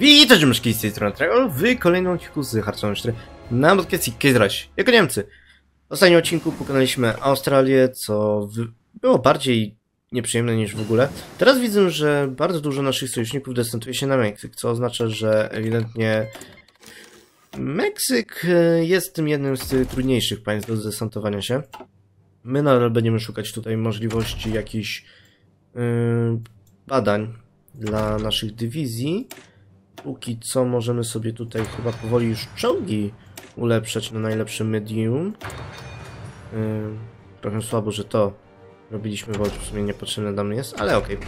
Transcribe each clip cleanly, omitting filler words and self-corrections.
Witajcie, myszki, z tej strony Tragol w kolejnym odcinku z Hartzman 4 na podcaście Equestria jako Niemcy. W ostatnim odcinku pokonaliśmy Australię, co było bardziej nieprzyjemne niż w ogóle. Teraz widzę, że bardzo dużo naszych sojuszników decyduje się na Meksyk, co oznacza, że ewidentnie Meksyk jest tym jednym z tych trudniejszych państw do zdesantowania się. My nadal będziemy szukać tutaj możliwości jakichś badań dla naszych dywizji. Póki co możemy sobie tutaj chyba powoli już czołgi ulepszać na najlepszy medium. Trochę słabo, że to robiliśmy, bo w sumie niepotrzebne dla mnie jest, ale okej.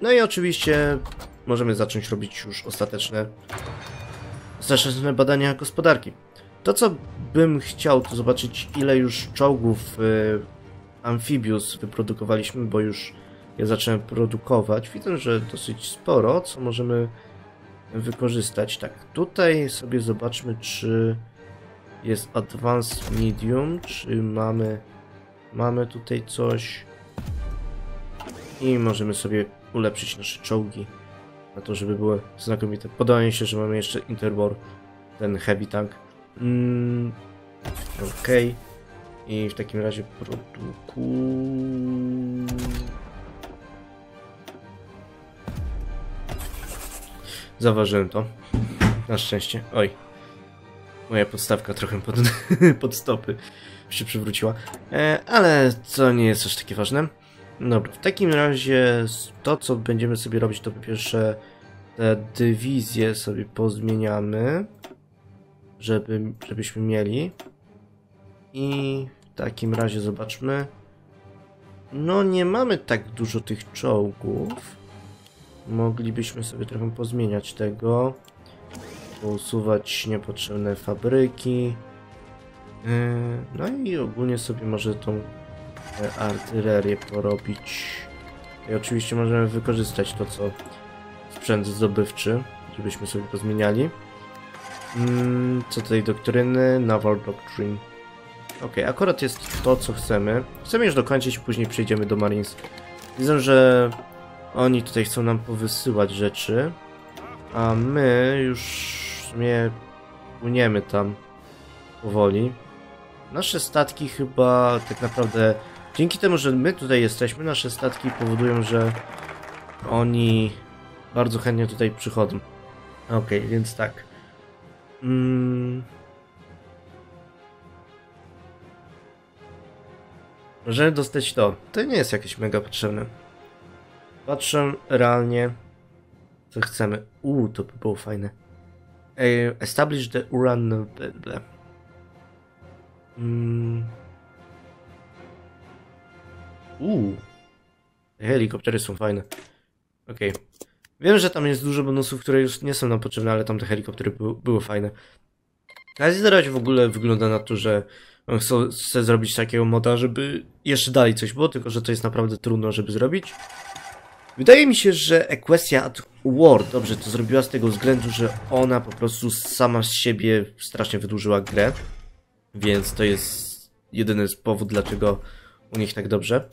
No i oczywiście możemy zacząć robić już ostateczne badania gospodarki. To, co bym chciał, to zobaczyć, ile już czołgów Amphibius wyprodukowaliśmy, bo już ja zacząłem produkować. Widzę, że dosyć sporo, co możemy wykorzystać. Tak, tutaj sobie zobaczmy, czy jest Advanced Medium, czy mamy tutaj coś i możemy sobie ulepszyć nasze czołgi na to, żeby były znakomite. Podoba mi się, że mamy jeszcze Interwar, ten Heavy Tank. Okej. I w takim razie zauważyłem to. Na szczęście. Oj. Moja podstawka trochę pod stopy się przywróciła. Ale to nie jest aż takie ważne. Dobra, w takim razie to, co będziemy sobie robić, to po pierwsze te dywizje sobie pozmieniamy, żebyśmy mieli. I w takim razie zobaczmy. No nie mamy tak dużo tych czołgów. Moglibyśmy sobie trochę pozmieniać tego, pousuwać niepotrzebne fabryki. No i ogólnie sobie może tą artylerię porobić. I oczywiście możemy wykorzystać to, co sprzęt zdobywczy, żebyśmy sobie pozmieniali. Co tej doktryny? Naval Doctrine. Ok, akurat jest to, co chcemy. Chcemy już dokończyć i później przejdziemy do Marines. Widzę, że oni tutaj chcą nam powysyłać rzeczy, a my już w sumie płyniemy tam powoli. Nasze statki chyba tak naprawdę, dzięki temu, że my tutaj jesteśmy, nasze statki powodują, że oni bardzo chętnie tutaj przychodzą. Okej, więc tak. Możemy dostać to. To nie jest jakieś mega potrzebne. Patrzę realnie, co chcemy. To by było fajne. Establish the Uran. Helikoptery są fajne. Okej. Wiem, że tam jest dużo bonusów, które już nie są nam potrzebne, ale tam te helikoptery były fajne. Teraz w ogóle wygląda na to, że on chce zrobić takiego moda, żeby jeszcze dalej coś było, tylko że to jest naprawdę trudno, żeby zrobić. Wydaje mi się, że Equestria at War dobrze to zrobiła z tego względu, że ona po prostu sama z siebie strasznie wydłużyła grę. Więc to jest jedyny powód, dlaczego u nich tak dobrze.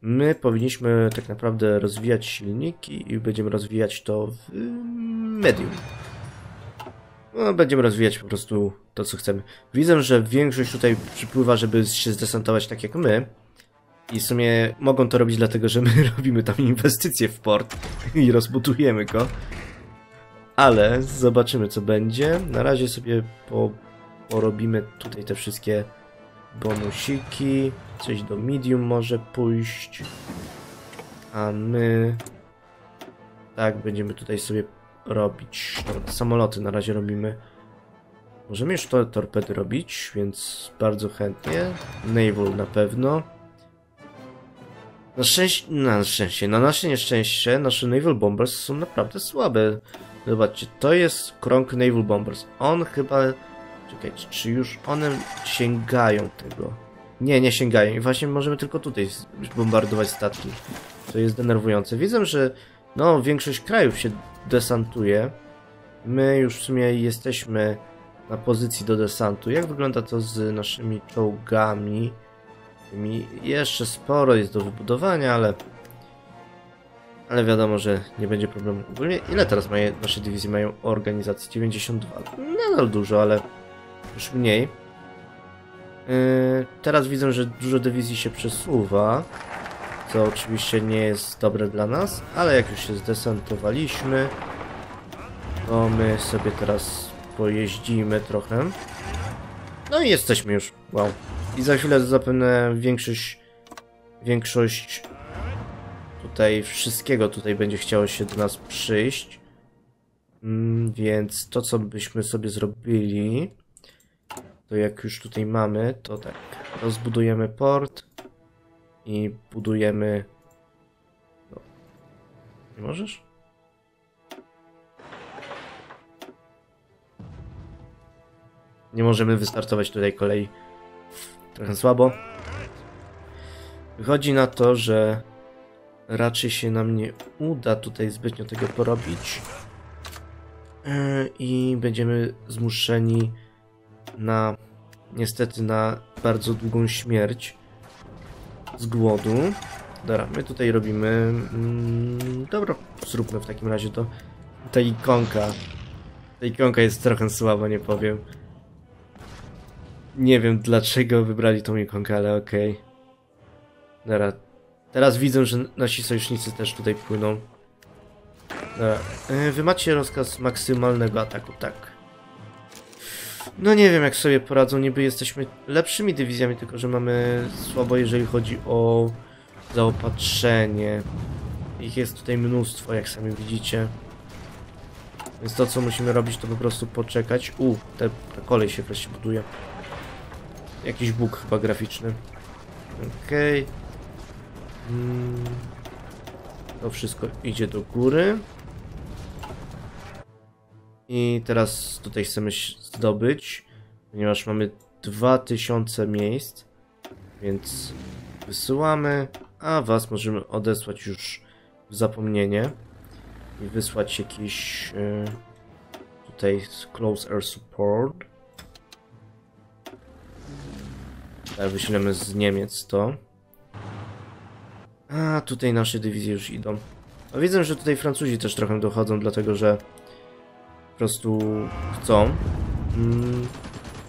My powinniśmy tak naprawdę rozwijać silniki i będziemy rozwijać to w medium. No, będziemy rozwijać po prostu to, co chcemy. Widzę, że większość tutaj przypływa, żeby się zdesantować tak jak my. I w sumie mogą to robić dlatego, że my robimy tam inwestycje w port i rozbudujemy go. Ale zobaczymy, co będzie. Na razie sobie porobimy tutaj te wszystkie bonusiki. Coś do medium może pójść. A my tak będziemy tutaj sobie robić. No, samoloty na razie robimy. Możemy już to torpedy robić, więc bardzo chętnie. Naval na pewno. Na nasze nieszczęście nasze Naval Bombers są naprawdę słabe. Zobaczcie, to jest krąg Naval Bombers. On chyba... Czekajcie, czy już one sięgają tego? Nie, nie sięgają. I właśnie możemy tylko tutaj bombardować statki. To jest denerwujące. Widzę, że no, większość krajów się desantuje. My już w sumie jesteśmy na pozycji do desantu. Jak wygląda to z naszymi czołgami? Mi jeszcze sporo jest do wybudowania, ale ale wiadomo, że nie będzie problemu. Ogólnie ile teraz nasze dywizje mają organizacji? 92. Nadal dużo, ale już mniej. Teraz widzę, że dużo dywizji się przesuwa, co oczywiście nie jest dobre dla nas, ale jak już się zdesantowaliśmy, to my sobie teraz pojeździmy trochę. No i jesteśmy już. Wow. I za chwilę zapewne większość tutaj wszystkiego tutaj będzie chciało się do nas przyjść. Więc to, co byśmy sobie zrobili, to jak już tutaj mamy, to tak, rozbudujemy port i budujemy... No. Nie możesz? Nie możemy wystartować tutaj kolei. Trochę słabo. Wychodzi na to, że raczej się nam nie uda tutaj zbytnio tego porobić. I będziemy zmuszeni na, niestety, na bardzo długą śmierć z głodu. Dobra, my tutaj robimy... dobra, zróbmy w takim razie to. Ta ikonka. Ta ikonka jest trochę słaba, nie powiem. Nie wiem, dlaczego wybrali tą ikonkę, ale okej. Dobra. Teraz widzę, że nasi sojusznicy też tutaj płyną. Dobra. Wy macie rozkaz maksymalnego ataku, tak. No nie wiem, jak sobie poradzą. Niby jesteśmy lepszymi dywizjami, tylko że mamy słabo, jeżeli chodzi o zaopatrzenie. Ich jest tutaj mnóstwo, jak sami widzicie. Więc to, co musimy robić, to po prostu poczekać. Ta kolej się wreszcie buduje. Jakiś bóg chyba graficzny. Okej. To wszystko idzie do góry. I teraz tutaj chcemy zdobyć, ponieważ mamy 2000 miejsc. Więc wysyłamy, a was możemy odesłać już w zapomnienie. I wysłać jakiś tutaj close air support. Wyślemy z Niemiec to. A tutaj nasze dywizje już idą. A widzę, że tutaj Francuzi też trochę dochodzą, dlatego że po prostu chcą.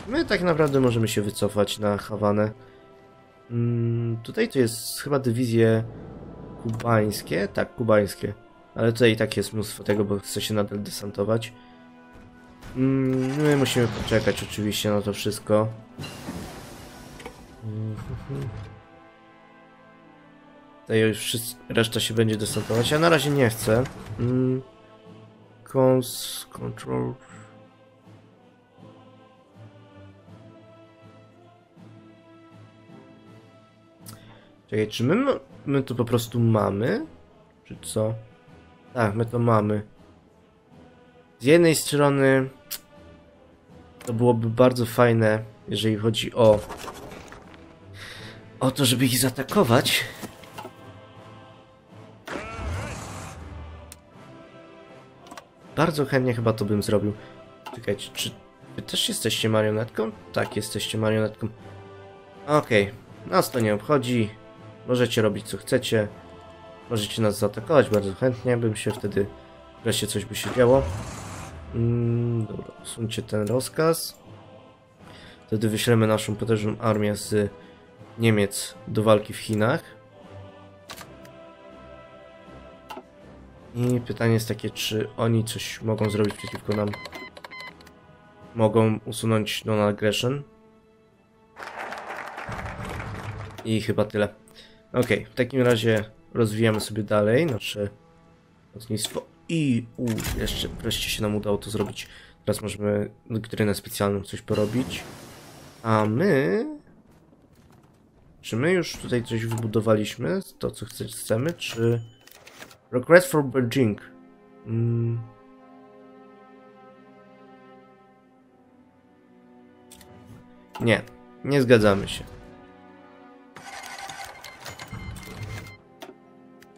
My tak naprawdę możemy się wycofać na Hawanę. Tutaj to jest chyba dywizje kubańskie. Tak, kubańskie. Ale tutaj i tak jest mnóstwo tego, bo chce się nadal desantować. My musimy poczekać oczywiście na to wszystko. Tutaj już reszta się będzie desantować. Ja na razie nie chcę. Cons, control. Czekaj, czy my to po prostu mamy? Czy co? Tak, my to mamy. Z jednej strony to byłoby bardzo fajne, jeżeli chodzi o to, żeby ich zaatakować. Bardzo chętnie chyba to bym zrobił. Czekajcie, czy wy też jesteście marionetką? Tak, jesteście marionetką. Okej, nas to nie obchodzi. Możecie robić co chcecie. Możecie nas zaatakować, bardzo chętnie bym się wtedy... Wreszcie coś by się działo. Dobra, usuńcie ten rozkaz. Wtedy wyślemy naszą potężną armię z Niemiec do walki w Chinach. I pytanie jest takie, czy oni coś mogą zrobić przeciwko nam. Mogą usunąć non-aggression. I chyba tyle. Okej, w takim razie rozwijamy sobie dalej nasze lotnictwo. I jeszcze wreszcie się nam udało to zrobić. Teraz możemy doktrynę specjalną coś porobić. A my... Czy my już tutaj coś wybudowaliśmy? To, co chcemy, czy... Request for Beijing. Nie. Nie zgadzamy się.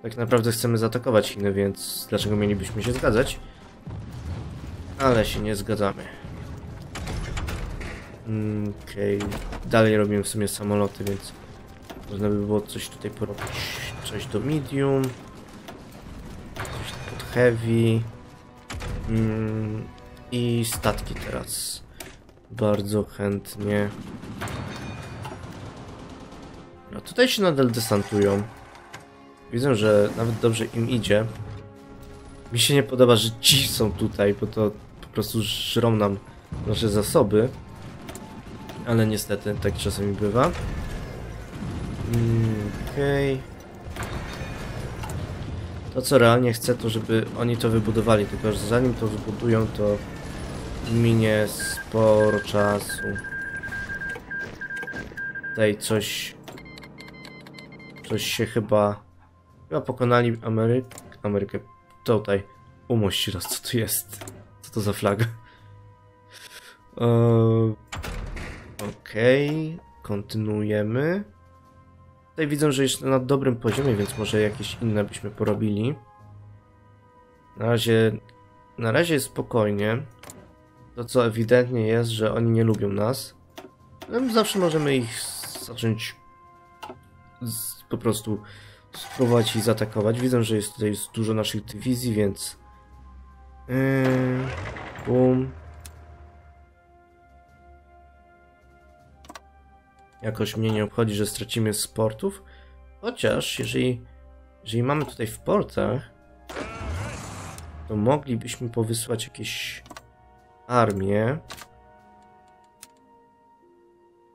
Tak naprawdę chcemy zaatakować Chiny, więc dlaczego mielibyśmy się zgadzać? Ale się nie zgadzamy. Okej. Dalej robimy w sumie samoloty, więc... Można by było coś tutaj porobić, coś do medium. heavy i statki teraz bardzo chętnie. No tutaj się nadal desantują. Widzę, że nawet dobrze im idzie. Mi się nie podoba, że ci są tutaj, bo to po prostu żrą nam nasze zasoby. Ale niestety tak czasami bywa. Okej. To co realnie chcę, to żeby oni to wybudowali, tylko że zanim to wybudują, to minie sporo czasu. Tutaj coś się chyba pokonali Amerykę. Tutaj umości raz, co to jest? Co to za flaga? Okej, kontynuujemy. Tutaj widzę, że jest na dobrym poziomie, więc może jakieś inne byśmy porobili. Na razie jest spokojnie. To co ewidentnie jest, że oni nie lubią nas. No, zawsze możemy ich zacząć po prostu spróbować ich zaatakować. Widzę, że jest tutaj dużo naszych dywizji, więc... Bum. Jakoś mnie nie obchodzi, że stracimy z portów. Chociaż, jeżeli mamy tutaj w portach, to moglibyśmy powysłać jakieś armię.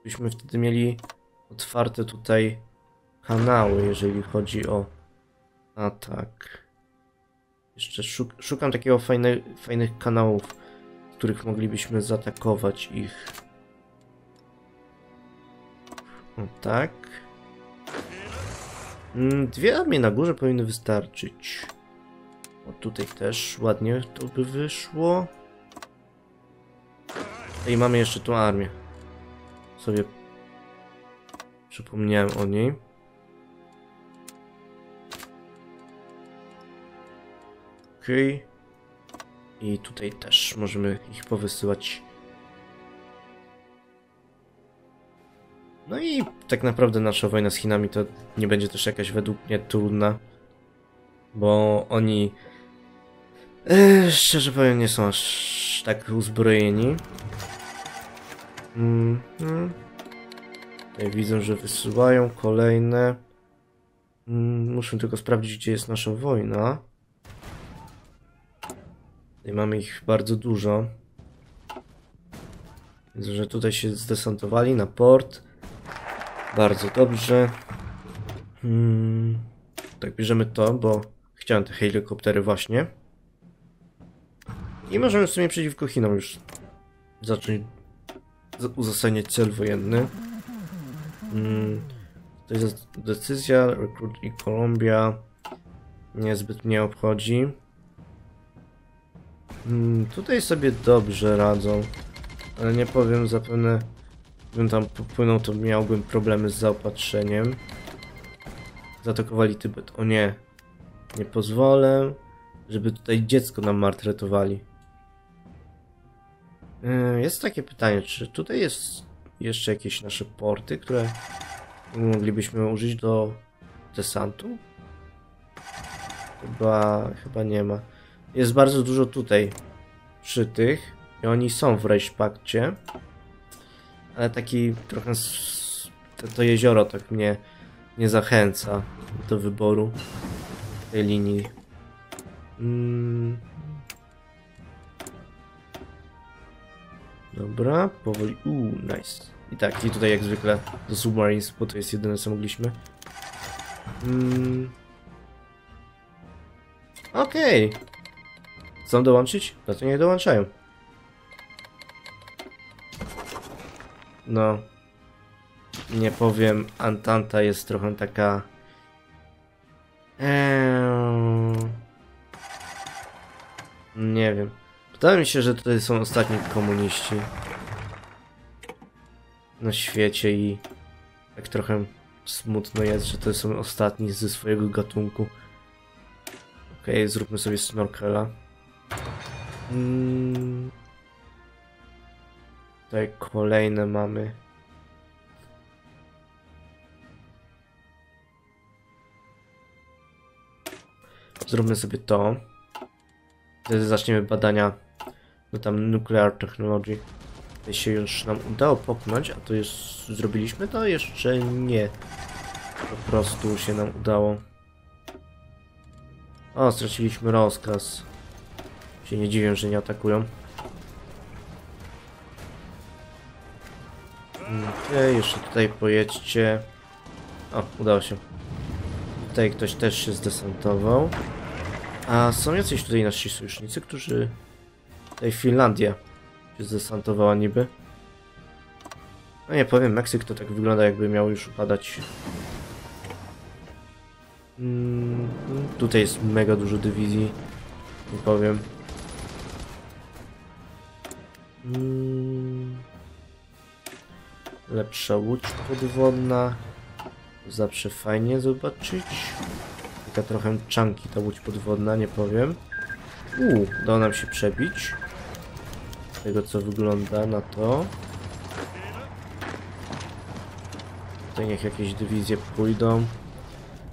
Byśmy wtedy mieli otwarte tutaj kanały, jeżeli chodzi o atak. Jeszcze szukam takiego fajnych kanałów, w których moglibyśmy zaatakować ich. No tak. Dwie armie na górze powinny wystarczyć. O, tutaj też ładnie to by wyszło. I mamy jeszcze tą armię. Sobie przypomniałem o niej. Okej. I tutaj też możemy ich powysyłać. No i tak naprawdę nasza wojna z Chinami to nie będzie też jakaś według mnie trudna, bo oni szczerze powiem nie są aż tak uzbrojeni. Tutaj widzę, że wysyłają kolejne. Muszę tylko sprawdzić, gdzie jest nasza wojna. Tutaj mamy ich bardzo dużo. Widzę, że tutaj się zdesantowali na port. Bardzo dobrze. Tak, bierzemy to, bo chciałem te helikoptery właśnie. I możemy w sumie przeciwko Chinom już zacząć uzasadniać cel wojenny. To jest decyzja, Recruit i Kolumbia. Niezbyt mnie obchodzi. Tutaj sobie dobrze radzą. Ale nie powiem, zapewne gdybym tam popłynął, to miałbym problemy z zaopatrzeniem. Zaatakowali Tybet. O nie. Nie pozwolę, żeby tutaj dziecko nam maltretowali. Jest takie pytanie, czy tutaj jest jeszcze jakieś nasze porty, które moglibyśmy użyć do desantu? Chyba nie ma. Jest bardzo dużo tutaj przy tych i oni są w Reichspakcie. Ale taki trochę to jezioro tak mnie nie zachęca do wyboru tej linii. Dobra, powoli. Nice. I tak, i tutaj jak zwykle do submarines, bo to jest jedyne co mogliśmy. Okej. Chcą dołączyć? Dlaczego nie dołączają? No, nie powiem, Antanta jest trochę taka... Nie wiem. Wydaje mi się, że tutaj są ostatni komuniści na świecie i tak trochę smutno jest, że to są ostatni ze swojego gatunku. Okej, zróbmy sobie snorkela. Tutaj kolejne mamy. Zróbmy sobie to. zaczniemy badania, no tam nuclear technology. Jeśli się już nam udało popchnąć, a to już zrobiliśmy, to jeszcze nie. Po prostu się nam udało. O, straciliśmy rozkaz. Się nie dziwię, że nie atakują. Okej, jeszcze tutaj pojedźcie. O, udało się. Tutaj ktoś też się zdesantował. A są jacyś tutaj nasi sojusznicy, którzy... Tutaj Finlandia się zdesantowała niby. No nie powiem, Meksyk to tak wygląda, jakby miał już upadać. Tutaj jest mega dużo dywizji. Nie powiem. Lepsza łódź podwodna. Zawsze fajnie zobaczyć. Taka trochę chunky ta łódź podwodna, nie powiem. Udało nam się przebić. Z tego co wygląda na to. Tutaj niech jakieś dywizje pójdą.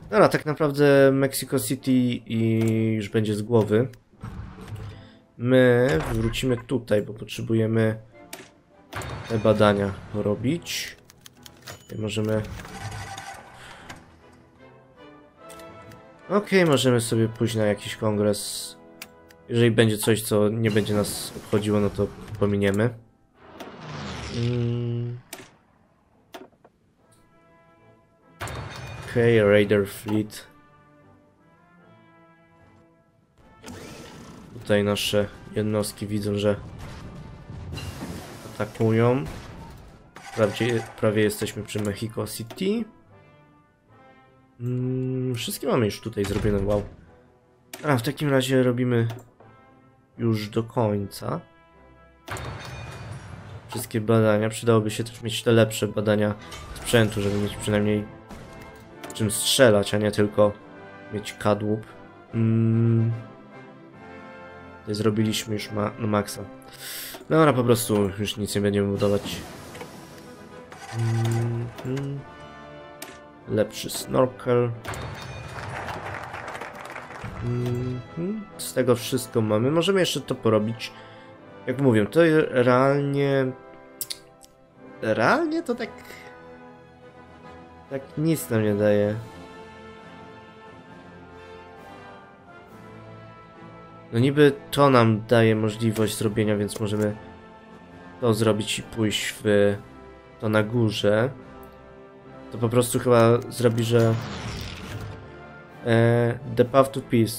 Dobra, tak naprawdę Mexico City i już będzie z głowy. My wrócimy tutaj, bo potrzebujemy te badania robić. Tutaj możemy... Okej, możemy sobie pójść na jakiś kongres. Jeżeli będzie coś, co nie będzie nas obchodziło, no to pominiemy. Okej, Raider Fleet. Tutaj nasze jednostki widzą, że atakują. Prawie jesteśmy przy Mexico City. Wszystkie mamy już tutaj zrobione, wow. A w takim razie robimy już do końca wszystkie badania. Przydałoby się też mieć te lepsze badania sprzętu, żeby mieć przynajmniej czym strzelać, a nie tylko mieć kadłub. Tutaj zrobiliśmy już maksa. Dobra, po prostu już nic nie będziemy budować. Lepszy snorkel. Z tego wszystko mamy. Możemy jeszcze to porobić. Jak mówię, to realnie... Realnie to tak... Tak nic nam nie daje. No niby to nam daje możliwość zrobienia, więc możemy to zrobić i pójść w to na górze. To po prostu chyba zrobi, że... The Path to Peace.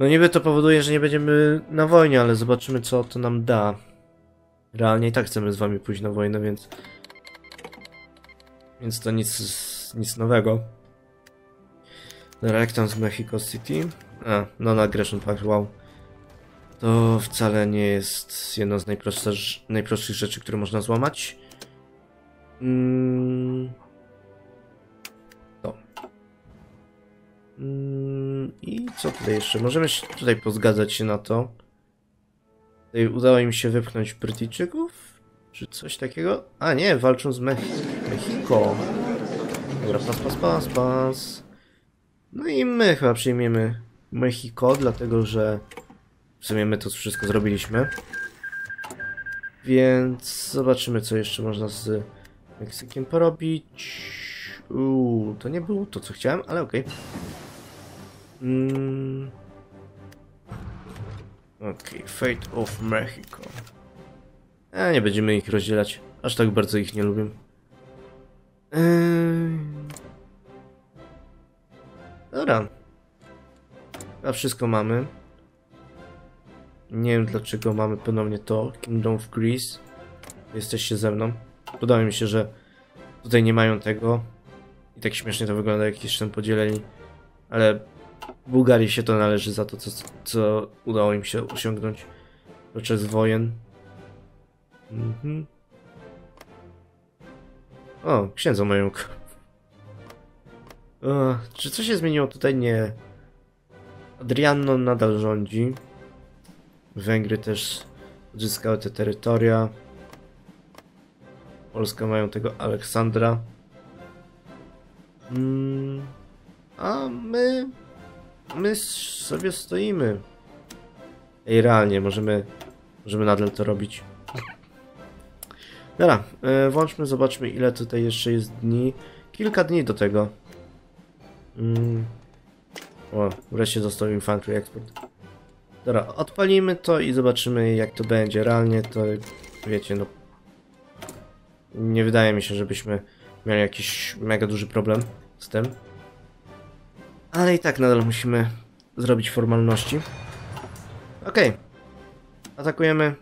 No niby to powoduje, że nie będziemy na wojnie, ale zobaczymy, co to nam da. Realnie i tak chcemy z wami pójść na wojnę, więc... Więc to nic nowego. Direct z Mexico City. A, no na Aggression Pact, wow. To wcale nie jest jedno z najprostszych rzeczy, które można złamać. To. I co tutaj jeszcze? Możemy się tutaj pozgadzać się na to. Tutaj udało im się wypchnąć Brytyjczyków? Czy coś takiego? A nie, walczą z Mexico. Dobra, pas. No i my chyba przyjmiemy Mexico, dlatego że w sumie my to wszystko zrobiliśmy. Więc zobaczymy, co jeszcze można z Meksykiem porobić. To nie było to, co chciałem, ale okej. Okej, Fate of Mexico. A nie będziemy ich rozdzielać. Aż tak bardzo ich nie lubię. Dobra. A wszystko mamy. Nie wiem, dlaczego mamy ponownie to. Kingdom of Greece. Jesteście ze mną. Podoba mi się, że tutaj nie mają tego. I tak śmiesznie to wygląda, jak jeszcze tam podzieleni. Ale Bułgarii się to należy za to, co udało im się osiągnąć podczas wojen. O, księdza mają. Czy coś się zmieniło tutaj? Nie. Adriano nadal rządzi. Węgry też odzyskały te terytoria. Polska mają tego Aleksandra. A my sobie stoimy. Ej, realnie, możemy nadal to robić. Dobra, włączmy, zobaczmy, ile tutaj jeszcze jest dni. Kilka dni do tego. O, wreszcie dostał Infantry Export. Dobra, odpalimy to i zobaczymy, jak to będzie. Realnie to, wiecie, no... Nie wydaje mi się, żebyśmy mieli jakiś mega duży problem z tym. Ale i tak nadal musimy zrobić formalności. Okej. Atakujemy.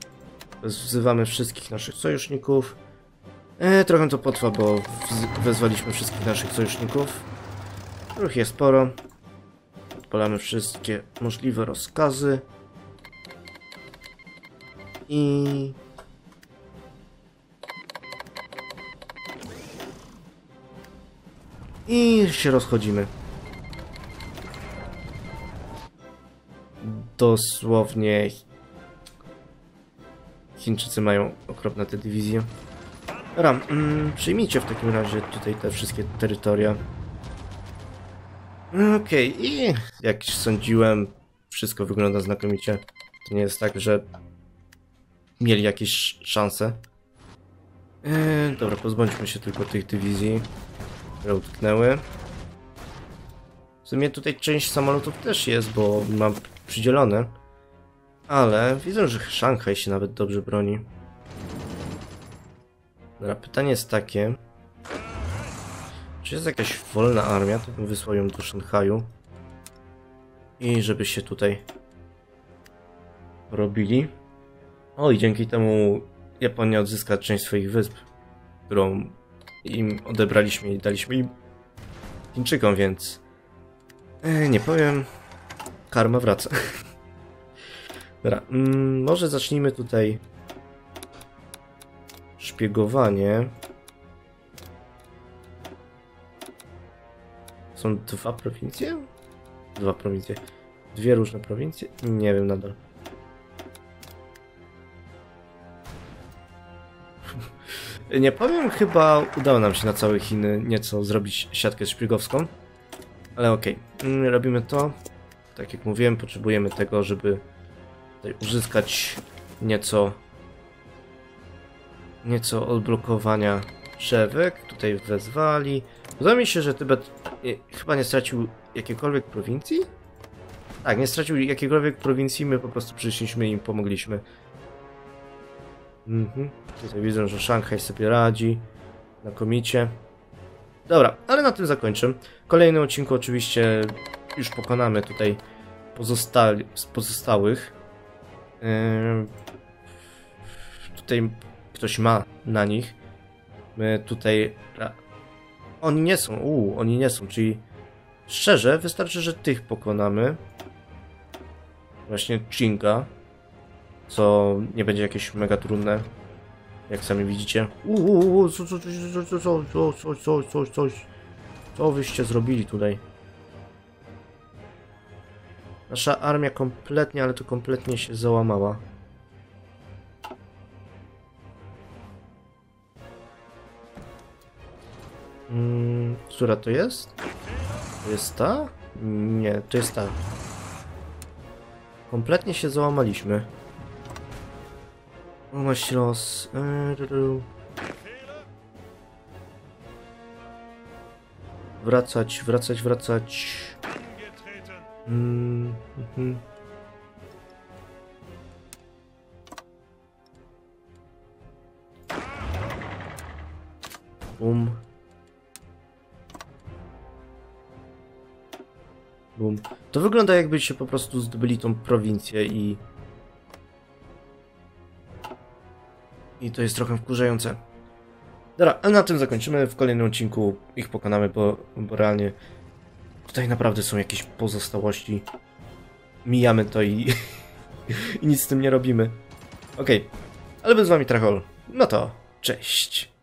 Wzywamy wszystkich naszych sojuszników. Trochę to potrwa, bo wezwaliśmy wszystkich naszych sojuszników. Ruch jest sporo. Odpalamy wszystkie możliwe rozkazy. I... I się rozchodzimy. Dosłownie... Chińczycy mają okropne te dywizje. Dobra, przyjmijcie w takim razie tutaj te wszystkie terytoria. Okej, i jak sądziłem, wszystko wygląda znakomicie. To nie jest tak, że mieli jakieś szanse. Dobra, pozbądźmy się tylko tych dywizji, które utknęły. W sumie tutaj część samolotów też jest, bo mam przydzielone. Ale widzę, że Szanghaj się nawet dobrze broni. Dobra, pytanie jest takie... Czy jest jakaś wolna armia? To bym wysłał ją do Szanghaju. I żeby się tutaj... robili. O, i dzięki temu Japonia odzyska część swoich wysp, którą im odebraliśmy i daliśmy im Chińczykom, więc... nie powiem... Karma wraca. Dobra, może zacznijmy tutaj szpiegowanie. Są dwa prowincje? Dwa prowincje. Dwie różne prowincje? Nie wiem nadal. Nie powiem, chyba udało nam się na całe Chiny nieco zrobić siatkę szpiegowską. Ale okej, robimy to. Tak jak mówiłem, potrzebujemy tego, żeby... uzyskać nieco odblokowania drzewek. Tutaj wezwali. Wydaje mi się, że Tybet chyba nie stracił jakiejkolwiek prowincji? Tak, nie stracił jakiejkolwiek prowincji, my po prostu przyszliśmy i im pomogliśmy. Tutaj widzę, że Szanghaj sobie radzi. Znakomicie. Dobra, ale na tym zakończę. W kolejnym odcinku oczywiście już pokonamy tutaj pozostałych. Tutaj ktoś ma na nich. My tutaj... Oni nie są, oni nie są, czyli... Szczerze, wystarczy, że tych pokonamy. Właśnie Chinga. Co nie będzie jakieś mega trudne. Jak sami widzicie. Co wyście zrobili tutaj? Nasza armia kompletnie, ale to kompletnie się załamała. Która to jest? To jest ta? Nie, to jest ta. Kompletnie się załamaliśmy. Umać los. Wracać. Bum. To wygląda, jakby się po prostu zdobyli tą prowincję i... I to jest trochę wkurzające. Dobra, a na tym zakończymy. W kolejnym odcinku ich pokonamy, bo realnie... Tutaj naprawdę są jakieś pozostałości. Mijamy to i, nic z tym nie robimy. Okej, ale był z wami Tragol. No to cześć.